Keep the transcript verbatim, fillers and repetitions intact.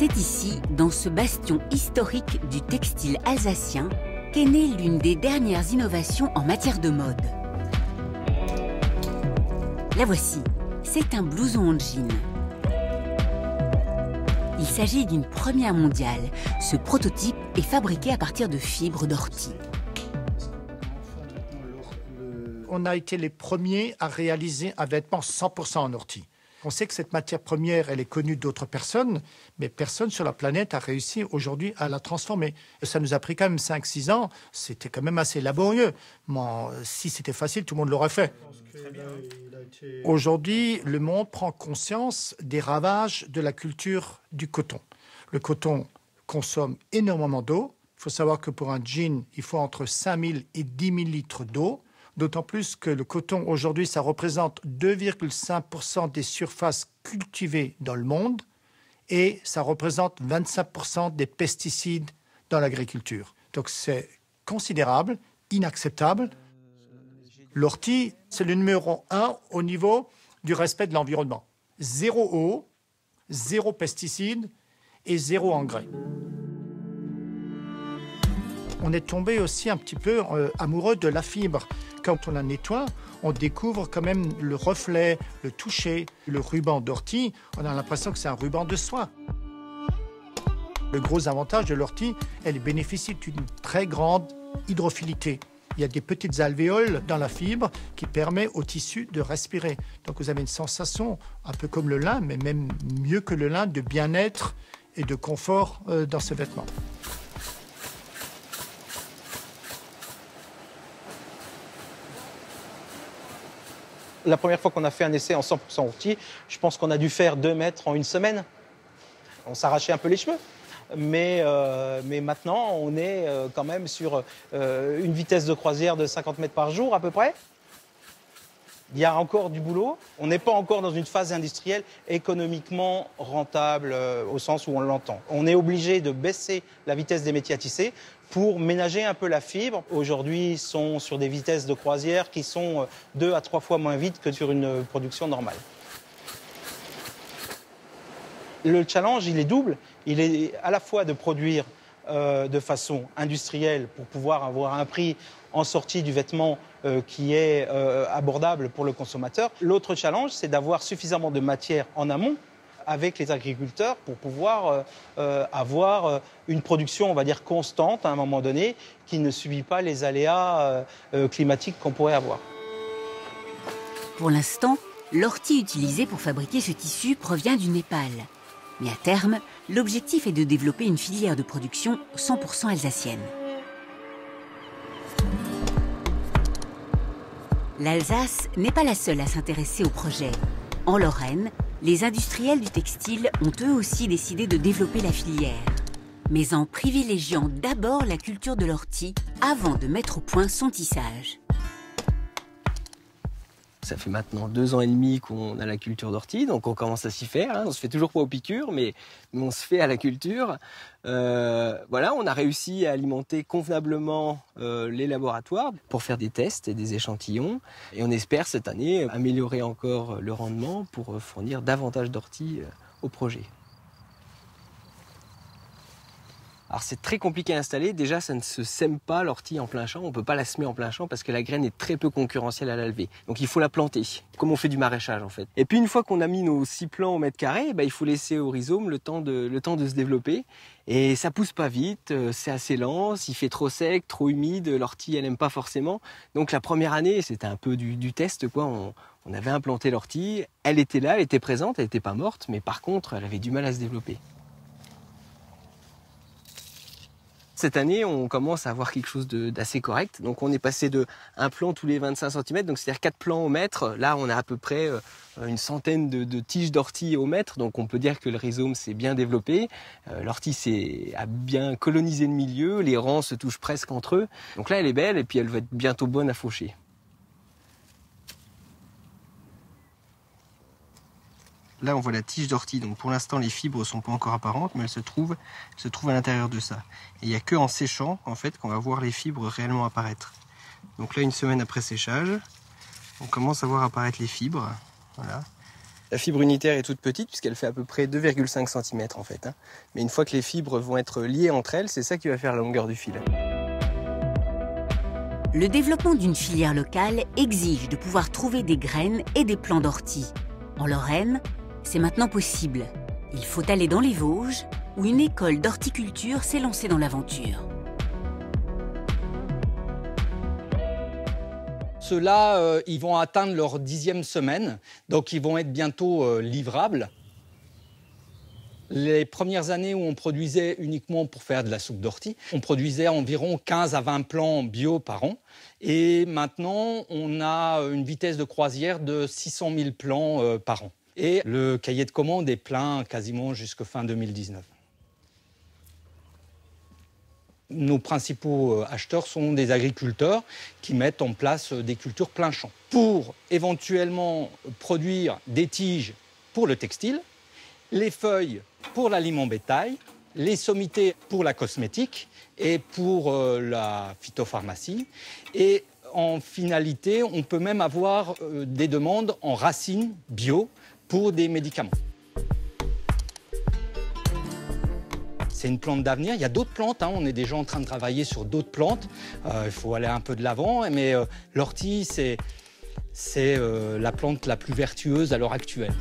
C'est ici, dans ce bastion historique du textile alsacien, qu'est née l'une des dernières innovations en matière de mode. La voici, c'est un blouson en jean. Il s'agit d'une première mondiale. Ce prototype est fabriqué à partir de fibres d'ortie. On a été les premiers à réaliser un vêtement cent pour cent en ortie. On sait que cette matière première, elle est connue d'autres personnes, mais personne sur la planète a réussi aujourd'hui à la transformer. Ça nous a pris quand même cinq six ans, c'était quand même assez laborieux. Mais si c'était facile, tout le monde l'aurait fait. Aujourd'hui, le monde prend conscience des ravages de la culture du coton. Le coton consomme énormément d'eau. Il faut savoir que pour un jean, il faut entre cinq mille et dix mille litres d'eau. D'autant plus que le coton, aujourd'hui, ça représente deux virgule cinq pour cent des surfaces cultivées dans le monde et ça représente vingt-cinq pour cent des pesticides dans l'agriculture. Donc c'est considérable, inacceptable. L'ortie, c'est le numéro un au niveau du respect de l'environnement. Zéro eau, zéro pesticide et zéro engrais. On est tombé aussi un petit peu euh, amoureux de la fibre. Quand on la nettoie, on découvre quand même le reflet, le toucher, le ruban d'ortie. On a l'impression que c'est un ruban de soie. Le gros avantage de l'ortie, elle bénéficie d'une très grande hydrophilité. Il y a des petites alvéoles dans la fibre qui permettent au tissu de respirer. Donc vous avez une sensation un peu comme le lin, mais même mieux que le lin, de bien-être et de confort euh, dans ce vêtement. La première fois qu'on a fait un essai en cent pour cent ortie, je pense qu'on a dû faire deux mètres en une semaine. On s'arrachait un peu les cheveux. Mais, euh, mais maintenant, on est quand même sur euh, une vitesse de croisière de cinquante mètres par jour à peu près. Il y a encore du boulot. On n'est pas encore dans une phase industrielle économiquement rentable euh, au sens où on l'entend. On est obligé de baisser la vitesse des métiers à tisser pour ménager un peu la fibre. Aujourd'hui, ils sont sur des vitesses de croisière qui sont deux à trois fois moins vite que sur une production normale. Le challenge, il est double. Il est à la fois de produire euh, de façon industrielle pour pouvoir avoir un prix en sortie du vêtement euh, qui est euh, abordable pour le consommateur. L'autre challenge, c'est d'avoir suffisamment de matière en amont avec les agriculteurs pour pouvoir euh, euh, avoir une production, on va dire, constante à un moment donné qui ne subit pas les aléas euh, euh, climatiques qu'on pourrait avoir. Pour l'instant, l'ortie utilisée pour fabriquer ce tissu provient du Népal. Mais à terme, l'objectif est de développer une filière de production cent pour cent alsacienne. L'Alsace n'est pas la seule à s'intéresser au projet. En Lorraine, les industriels du textile ont eux aussi décidé de développer la filière, mais en privilégiant d'abord la culture de l'ortie avant de mettre au point son tissage. Ça fait maintenant deux ans et demi qu'on a la culture d'ortie, donc on commence à s'y faire. Hein. On se fait toujours pas aux piqûres, mais on se fait à la culture. Euh, voilà, on a réussi à alimenter convenablement euh, les laboratoires pour faire des tests et des échantillons. Et on espère cette année améliorer encore le rendement pour fournir davantage d'ortie au projet. Alors c'est très compliqué à installer, déjà ça ne se sème pas l'ortie en plein champ, on ne peut pas la semer en plein champ parce que la graine est très peu concurrentielle à la levée. Donc il faut la planter, comme on fait du maraîchage en fait. Et puis une fois qu'on a mis nos six plants au mètre carré, bah, il faut laisser au rhizome le temps de, le temps de se développer. Et ça pousse pas vite, c'est assez lent, s'il fait trop sec, trop humide, l'ortie elle n'aime pas forcément. Donc la première année c'était un peu du, du test quoi, on, on avait implanté l'ortie, elle était là, elle était présente, elle n'était pas morte, mais par contre elle avait du mal à se développer. Cette année, on commence à avoir quelque chose d'assez correct. Donc on est passé de un plant tous les vingt-cinq centimètres, donc c'est-à-dire quatre plants au mètre. Là, on a à peu près une centaine de, de tiges d'ortie au mètre. Donc on peut dire que le rhizome s'est bien développé. Euh, L'ortie a bien colonisé le milieu. Les rangs se touchent presque entre eux. Donc là, elle est belle et puis elle va être bientôt bonne à faucher. Là, on voit la tige d'ortie. Donc pour l'instant, les fibres ne sont pas encore apparentes, mais elles se trouvent, elles se trouvent à l'intérieur de ça. Et il n'y a qu'en séchant, en fait, qu'on va voir les fibres réellement apparaître. Donc là, une semaine après séchage, on commence à voir apparaître les fibres. Voilà. La fibre unitaire est toute petite puisqu'elle fait à peu près deux virgule cinq centimètres en fait. Hein. Mais une fois que les fibres vont être liées entre elles, c'est ça qui va faire la longueur du fil. Le développement d'une filière locale exige de pouvoir trouver des graines et des plants d'ortie. En Lorraine, c'est maintenant possible. Il faut aller dans les Vosges, où une école d'horticulture s'est lancée dans l'aventure. Ceux-là, euh, ils vont atteindre leur dixième semaine, donc ils vont être bientôt euh, livrables. Les premières années où on produisait uniquement pour faire de la soupe d'ortie, on produisait environ quinze à vingt plants bio par an. Et maintenant, on a une vitesse de croisière de six cent mille plants euh, par an. Et le cahier de commande est plein quasiment jusqu'à fin deux mille dix-neuf. Nos principaux acheteurs sont des agriculteurs qui mettent en place des cultures plein champ pour éventuellement produire des tiges pour le textile, les feuilles pour l'aliment bétail, les sommités pour la cosmétique et pour la phytopharmacie. Et en finalité, on peut même avoir des demandes en racines bio pour des médicaments. C'est une plante d'avenir. Il y a d'autres plantes, hein. On est déjà en train de travailler sur d'autres plantes. Euh, il faut aller un peu de l'avant, mais euh, l'ortie, c'est euh, la plante la plus vertueuse à l'heure actuelle.